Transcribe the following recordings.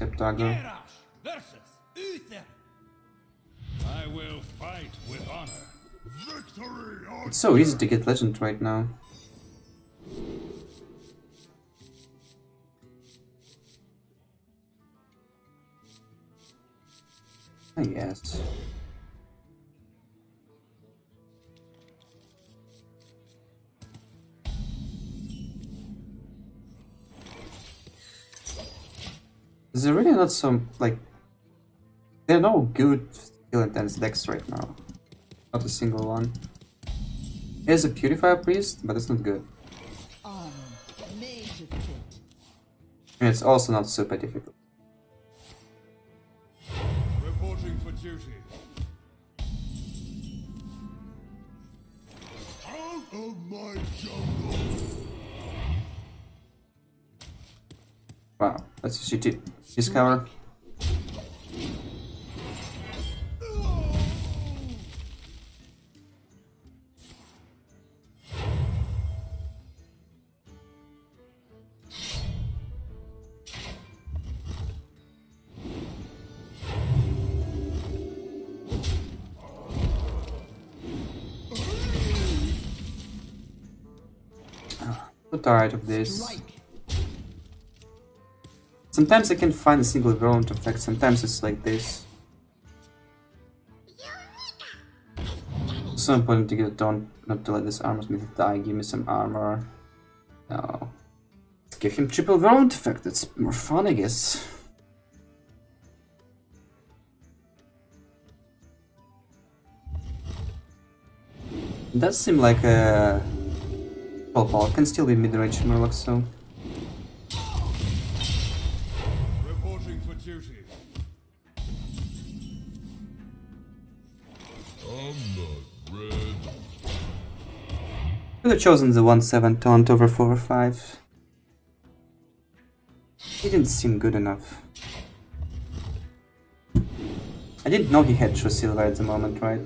Septago. I will fight with honor. Victory! It's so easy to get legend right now. I guess. Is there really not some, like, there are no good skill intense decks right now. Not a single one. There's a Purifier Priest, but it's not good. And it's also not super difficult. Reporting for duty. Out of my jungle. Wow, that's a shitty discover. I'm tired of this. Sometimes I can find a single Volunt effect, sometimes it's like this. So important to get it done, not to let this Armorsmith die, give me some armor. No. Let's give him triple Volunt effect, that's more fun, I guess. It does seem like a... Well, it can still be mid-range Murloc, so... Could have chosen the 1-7 taunt over 4-5. He didn't seem good enough. I didn't know he had true silver at the moment, right?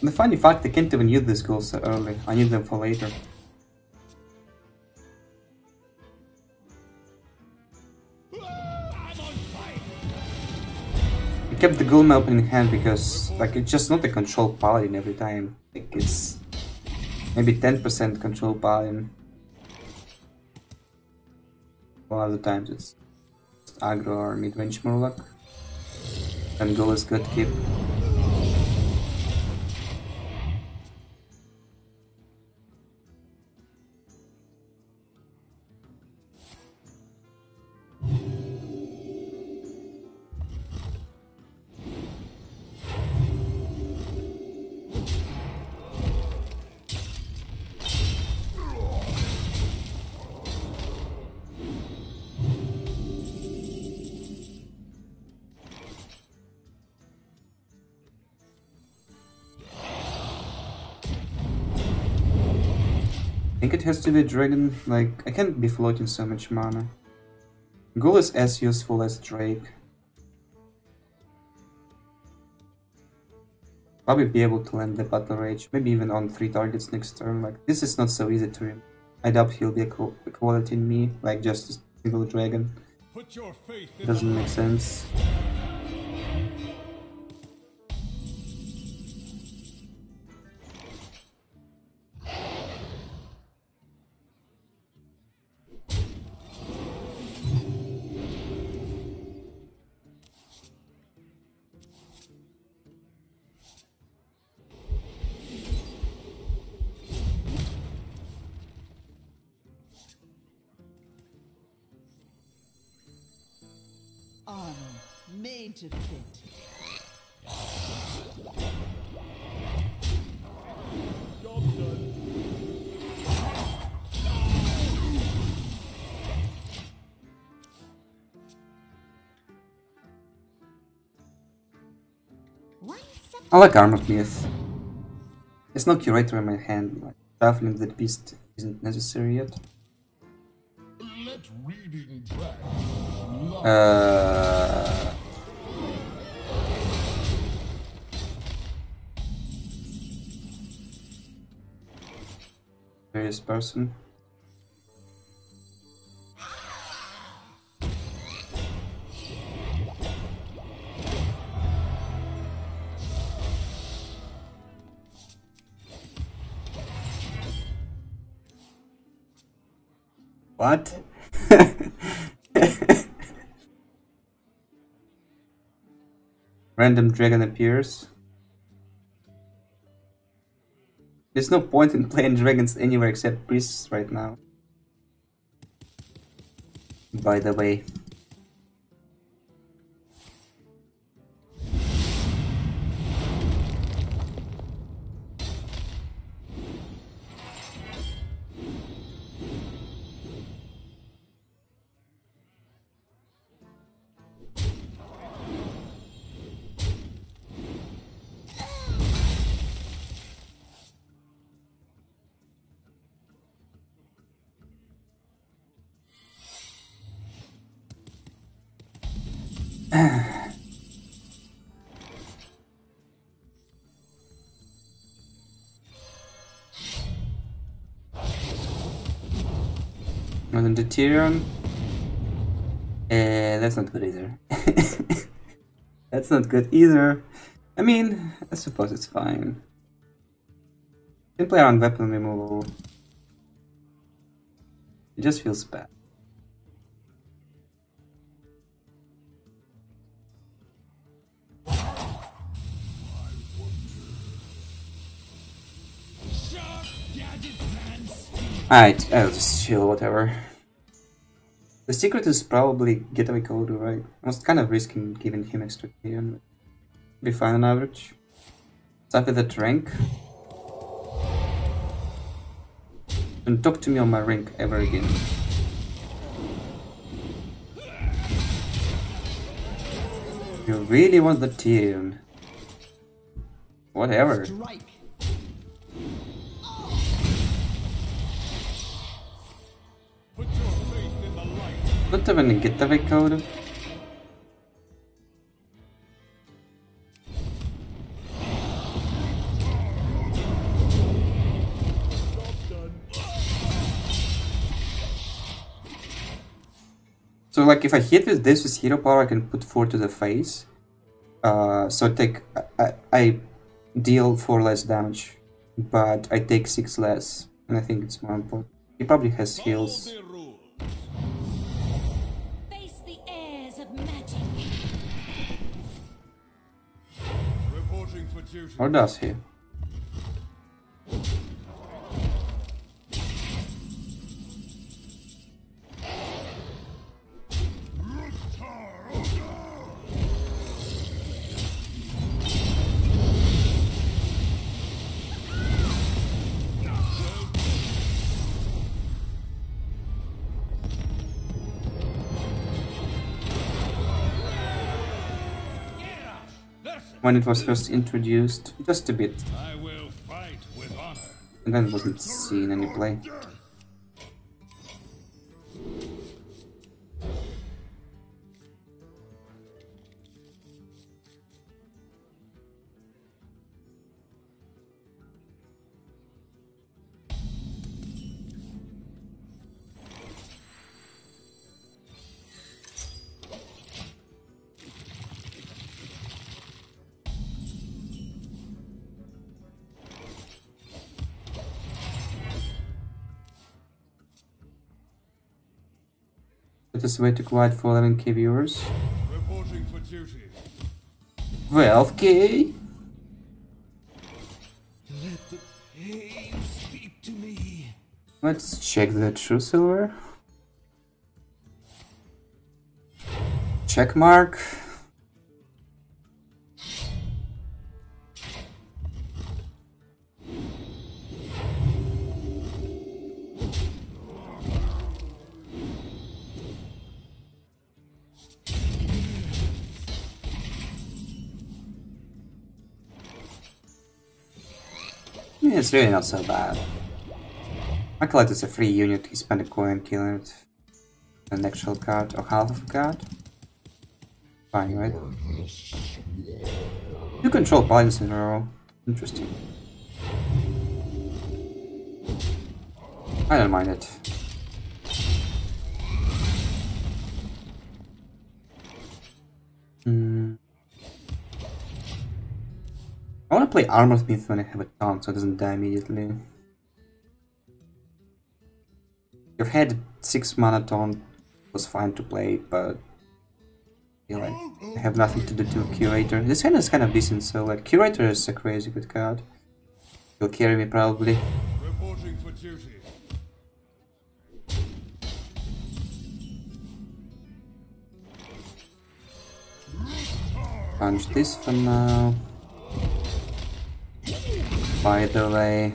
The funny fact, I can't even use these goals so early, I need them for later. I kept the Ghoul open in hand because, like, it's just not a control paladin every time. Like, it's maybe 10% control paladin. Well, other times it's aggro or mid-range Murloc. And Ghoul is good keep. I think it has to be a dragon, like, I can't be floating so much mana. Ghoul is as useful as Drake. Probably be able to land the Battle Rage, maybe even on 3 targets next turn, like, this is not so easy to him. I doubt he'll be a quality in me, like just a single dragon. Doesn't make sense. Made to fit. I like Armored Myth. There's no Curator in my hand, like, baffling that beast isn't necessary yet. highest person. What? Random dragon appears. There's no point in playing dragons anywhere except priests right now. By the way. And then the Tyrion. That's not good either. That's not good either. I mean, I suppose it's fine. You can play around weapon removal. It just feels bad. Alright, I'll just chill, whatever. The secret is probably Getaway Code, right? I was kind of risking giving him extra Tyrion, but be fine on average. Start with that rank. Don't talk to me on my rank ever again. You really want the Tyrion? Whatever. Strike. Not even a Getaway Code. So like if I hit with this with hero power I can put 4 to the face. So I deal 4 less damage, but I take 6 less, and I think it's more important. He probably has heals. Or does he? When it was first introduced, just a bit, I will fight with honor. And then wasn't seen any play. This way to quiet for 11k viewers. Reporting for duty. 12k. Let the pain speak to me. Let's check the true silver. Check mark. It's really not so bad. I collect it's a free unit, he spent a coin killing it. An actual card or half of a card. Fine, right? You control paladins in a row. Interesting. I don't mind it. I want to play Armorsmith when I have a taunt so it doesn't die immediately. Your head 6 mana taunt was fine to play, but I feel like I have nothing to do to Curator. This hand is kind of decent, so like Curator is a crazy good card. He'll carry me probably. Reporting for duty. Punch this for now. By the way,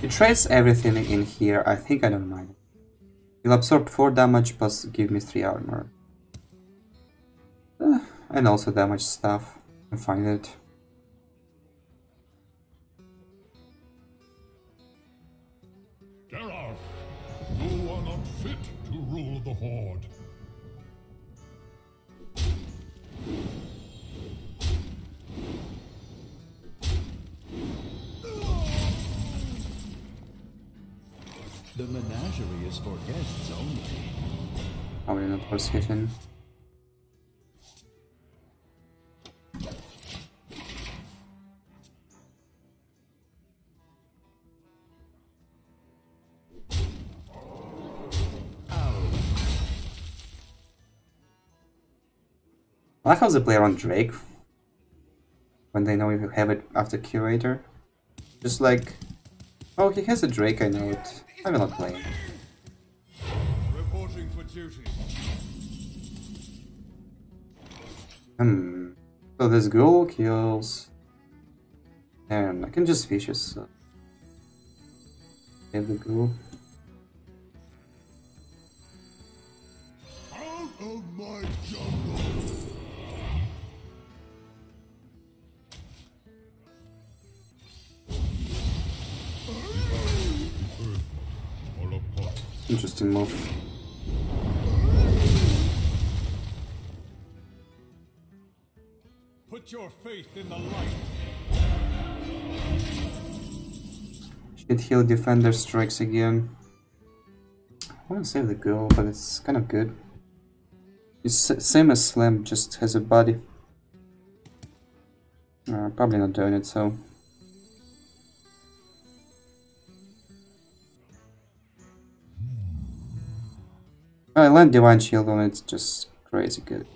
he trades everything in here, I think I don't mind. He'll absorb 4 damage plus give me 3 armor. And also damage stuff, I find it. Garrosh, you are not fit to rule the Horde. The menagerie is for guests only. I will not force hit him. I like how they play around Drake when they know if you have it after Curator. Just like, oh, he has a Drake, I know it. I will not play him. Reporting for duty. So this ghoul kills. And I can just vicious. So. Save the ghoul. Out of my jungle. Interesting move. Put your faith in the light. Stonehill Defender strikes again. I want to save the girl, but it's kind of good. It's same as Slam, just has a body. Probably not doing it, so. I land Divine Shield on it's just crazy good.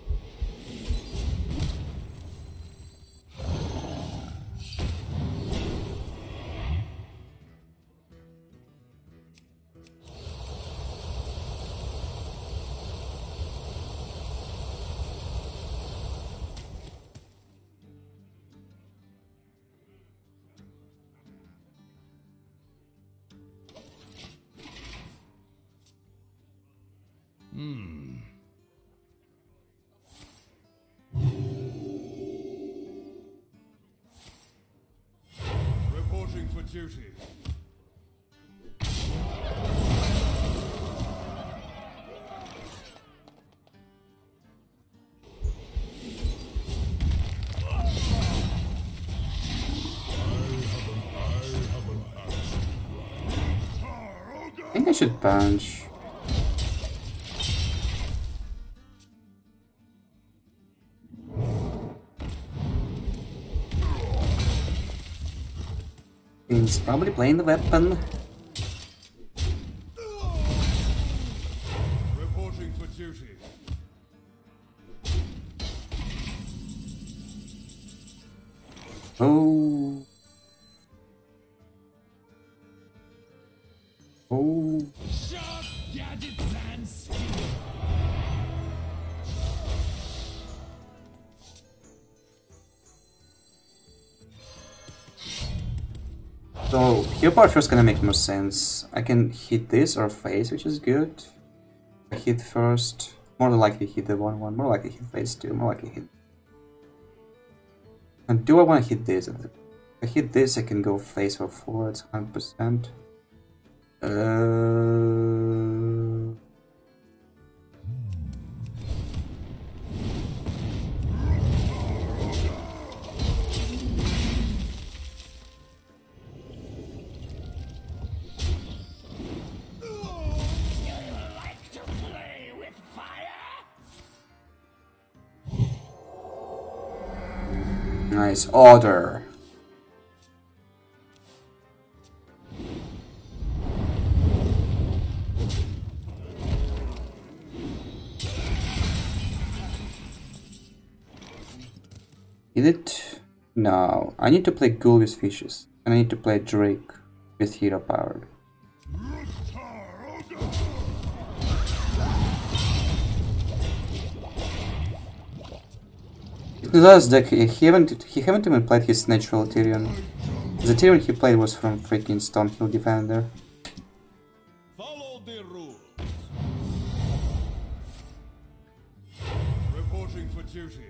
I think I should punch. He's probably playing the weapon. Reporting for duty. Oh. Oh. Sharp gadgets and skill. So heal power first gonna make more sense. I can hit this or face, which is good. I hit first. More than likely hit the 1-1, more likely hit face 2, more likely hit. And do I wanna hit this? If I hit this I can go face or forwards 100%. Nice order. Is it? No. I need to play Ghoul with Fishes. And I need to play Drake with Hero Powered. In the last deck, he haven't even played his natural Tyrion. The Tyrion he played was from freaking Stonehill Defender. Follow the rules. Reporting for duty.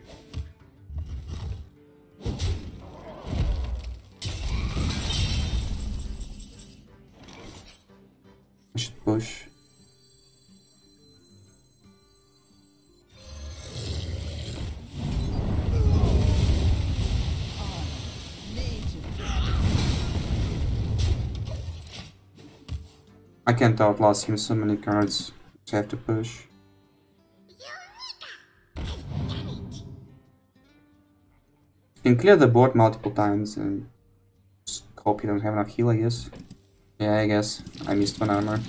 I should push. I can't outlast him, so many cards, so I have to push. You can clear the board multiple times and just hope you don't have enough heal, I guess. Yeah, I guess. I missed one armor.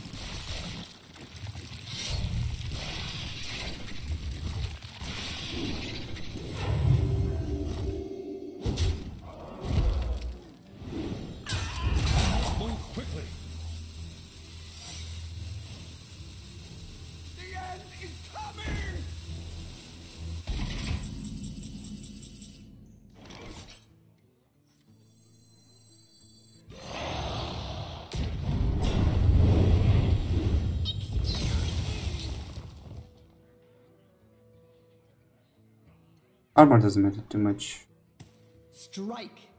Armor doesn't matter too much. Strike.